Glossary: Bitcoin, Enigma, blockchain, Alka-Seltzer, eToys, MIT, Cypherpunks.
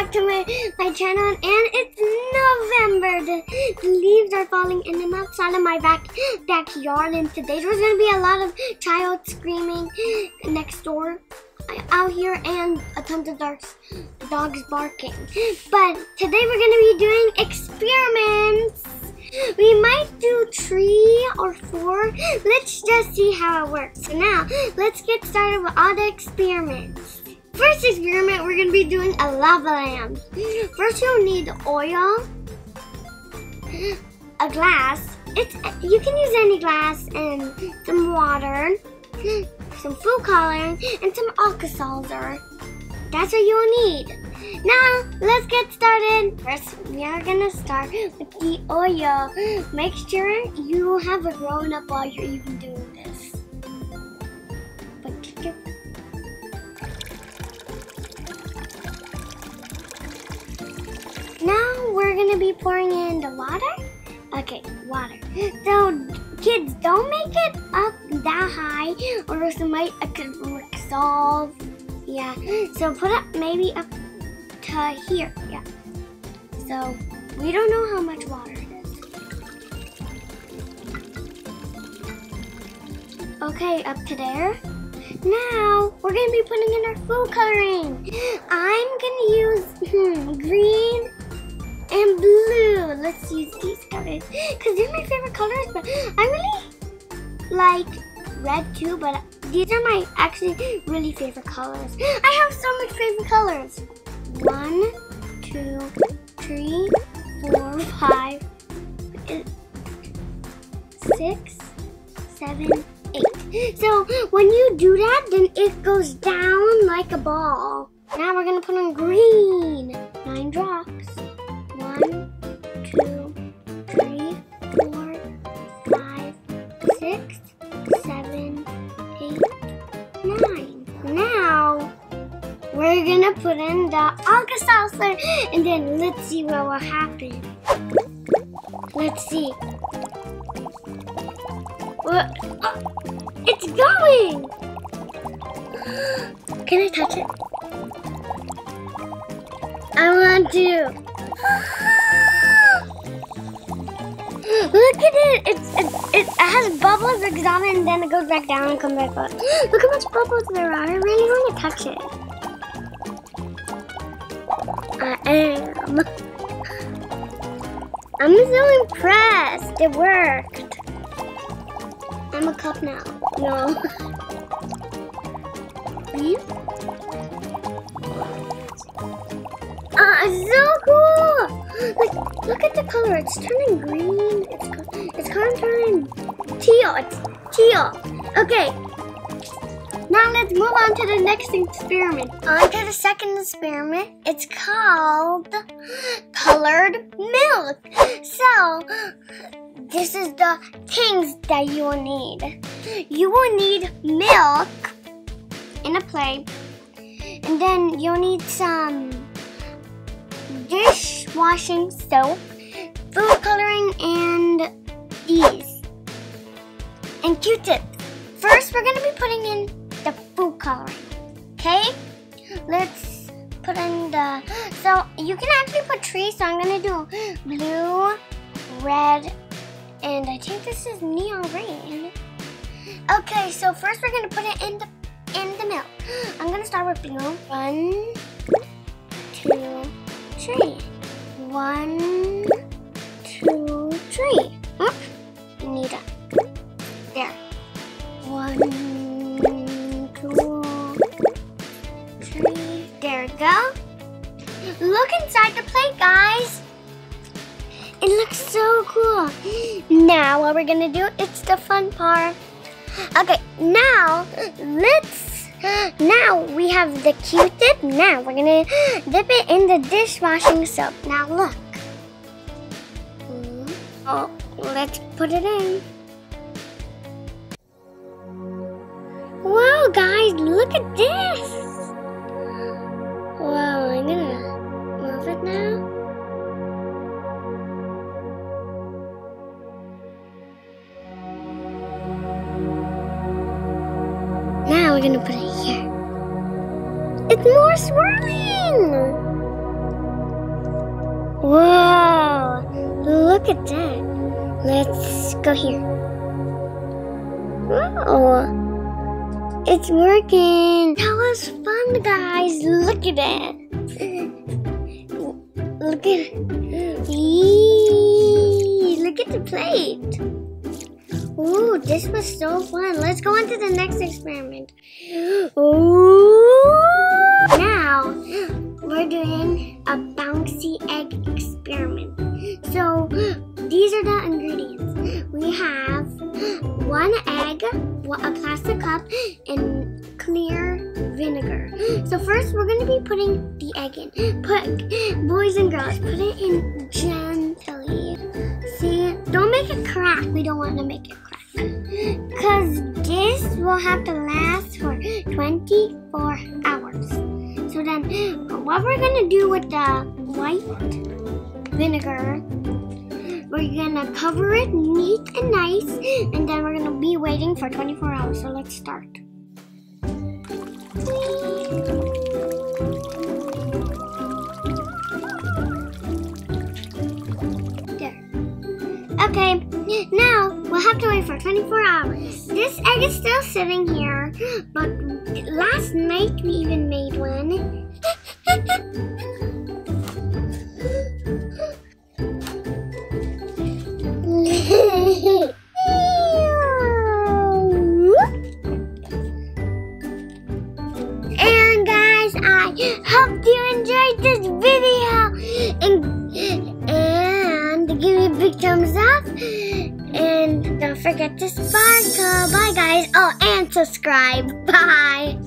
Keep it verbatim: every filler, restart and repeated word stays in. back to my, my channel, and it's November. The leaves are falling and I'm outside of my back, backyard, and today there's going to be a lot of child screaming next door out here and a ton of dogs, dogs barking. But today we're going to be doing experiments. We might do three or four. Let's just see how it works. So now, let's get started with all the experiments. First experiment, we're going to be doing a lava lamp. First, you'll need oil, a glass. It's you can use any glass, and some water, some food coloring, and some Alka-Seltzer. That's what you'll need. Now, let's get started. First, we are going to start with the oil. Make sure you have a grown-up while you're even doing this. But now we're gonna be pouring in the water. Okay, water. So kids, don't make it up that high, or else it might dissolve. Yeah. So put up maybe up to here. Yeah. So we don't know how much water it is. Okay, up to there. Now we're gonna be putting in our food coloring. I'm gonna use hmm, green and blue. Let's use these colors because they're my favorite colors, but I really like red too, but these are my actually really favorite colors. I have so much favorite colors. One, two, three, four, five, six, seven, eight. So when you do that, then it goes down like a ball. Now we're gonna put on green. Nine drops. One, two, three, four, five, six, seven, eight, nine. Now, we're gonna put in the Alka-Seltzer and then let's see what will happen. Let's see. What? Oh, it's going! Can I touch it? I want to. Look at it. It, it! it has bubbles that goes on and then it goes back down and comes back up. Look how much bubbles there are. I really want to touch it. I am. I'm so impressed. It worked. I'm a cup now. No. Ah, uh, it's so cool! Like, look at the color. It's turning green. It's it's kind of turning teal. It's teal. Okay. Now let's move on to the next experiment. On to the second experiment. It's called colored milk. So this is the things that you will need. You will need milk in a plate, and then you'll need some dishwashing soap, food coloring, and these, and Q-tips. First, we're gonna be putting in the food coloring. Okay, let's put in the. So you can actually put three. So I'm gonna do blue, red, and I think this is neon green. Okay, so first we're gonna put it in the in the milk. I'm gonna start with blue. One, two. Three. One, two, three. Oop. You need that. There. One, two, three. There we go. Look inside the plate, guys. It looks so cool. Now what we're gonna do, it's the fun part. Okay, now let's Now we have the Q-tip. Now we're gonna dip it in the dishwashing soap. Now look. Oh, let's put it in. Wow, guys, look at this. Wow, I'm gonna move it now. Now we're gonna put it here. It's more swirling! Whoa, look at that. Let's go here. Whoa, it's working. That was fun, guys. Look at that. Look at it. Eee, look at the plate. Ooh, this was so fun. Let's go on to the next experiment. Ooh. Now, we're doing a bouncy egg experiment. So, these are the ingredients. We have one egg, a plastic cup, and clear vinegar. So first, we're going to be putting the egg in. Put, boys and girls, put it in gently. See? Don't make it crack. We don't want to make it crack. Because this will have to last for twenty-four hours. So then, what we're going to do with the white vinegar, we're going to cover it neat and nice, and then we're going to be waiting for twenty-four hours. So let's start. There. Okay, now we'll have to wait for twenty-four hours. This egg is still sitting here, but last night we even made one. And guys, I hope you enjoyed this video. And, and give me a big thumbs up. And don't forget to sparkle. Bye guys. Oh, and subscribe. Bye.